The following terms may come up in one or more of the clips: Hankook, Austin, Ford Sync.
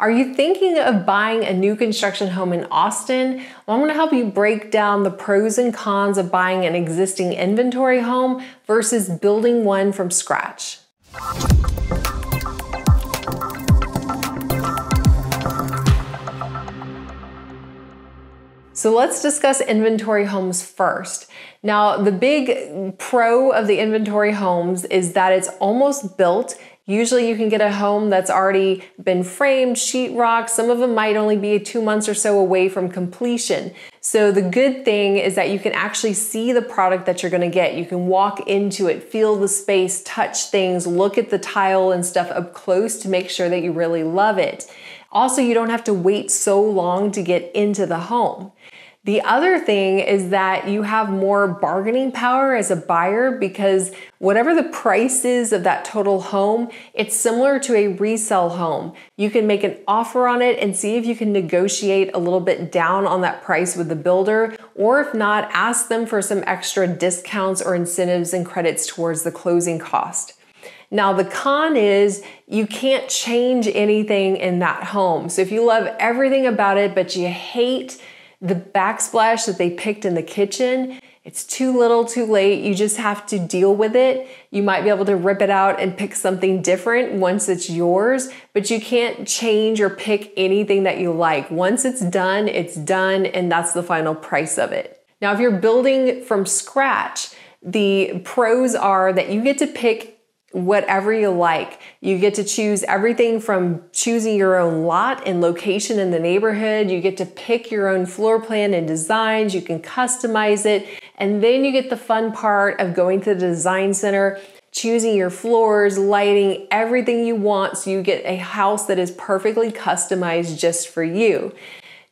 Are you thinking of buying a new construction home in Austin? Well, I'm gonna help you break down the pros and cons of buying an existing inventory home versus building one from scratch. So let's discuss inventory homes first. Now, the big pro of the inventory homes is that it's almost built. Usually you can get a home that's already been framed, sheetrock. Some of them might only be 2 months or so away from completion. So the good thing is that you can actually see the product that you're gonna get. You can walk into it, feel the space, touch things, look at the tile and stuff up close to make sure that you really love it. Also, you don't have to wait so long to get into the home. The other thing is that you have more bargaining power as a buyer because whatever the price is of that total home, it's similar to a resale home. You can make an offer on it and see if you can negotiate a little bit down on that price with the builder, or if not, ask them for some extra discounts or incentives and credits towards the closing cost. Now the con is you can't change anything in that home. So if you love everything about it, but you hate the backsplash that they picked in the kitchen, it's too little, too late. You just have to deal with it. You might be able to rip it out and pick something different once it's yours, but you can't change or pick anything that you like. Once it's done, and that's the final price of it. Now, if you're building from scratch, the pros are that you get to pick whatever you like. You get to choose everything from choosing your own lot and location in the neighborhood. You get to pick your own floor plan and designs. You can customize it. And then you get the fun part of going to the design center, choosing your floors, lighting, everything you want. So you get a house that is perfectly customized just for you.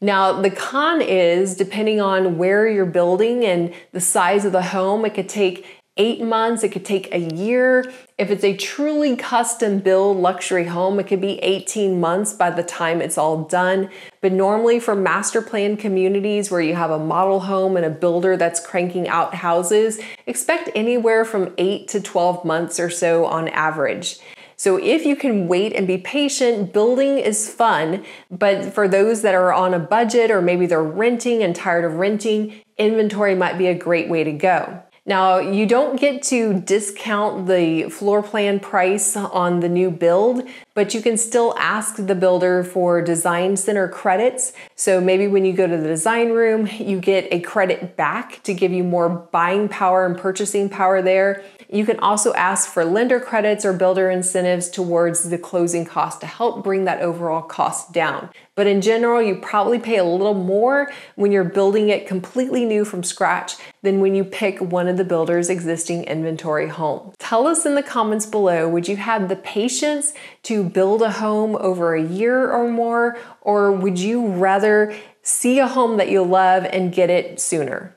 Now, the con is, depending on where you're building and the size of the home, it could take 8 months, it could take a year. If it's a truly custom build luxury home, it could be 18 months by the time it's all done. But normally for master plan communities where you have a model home and a builder that's cranking out houses, expect anywhere from 8 to 12 months or so on average. So if you can wait and be patient, building is fun, but for those that are on a budget or maybe they're renting and tired of renting, inventory might be a great way to go. Now, you don't get to discount the floor plan price on the new build, but you can still ask the builder for design center credits. So maybe when you go to the design room, you get a credit back to give you more buying power and purchasing power there. You can also ask for lender credits or builder incentives towards the closing cost to help bring that overall cost down. But in general, you probably pay a little more when you're building it completely new from scratch than when you pick one of the builder's existing inventory homes. Tell us in the comments below, would you have the patience to build a home over a year or more, or would you rather see a home that you love and get it sooner?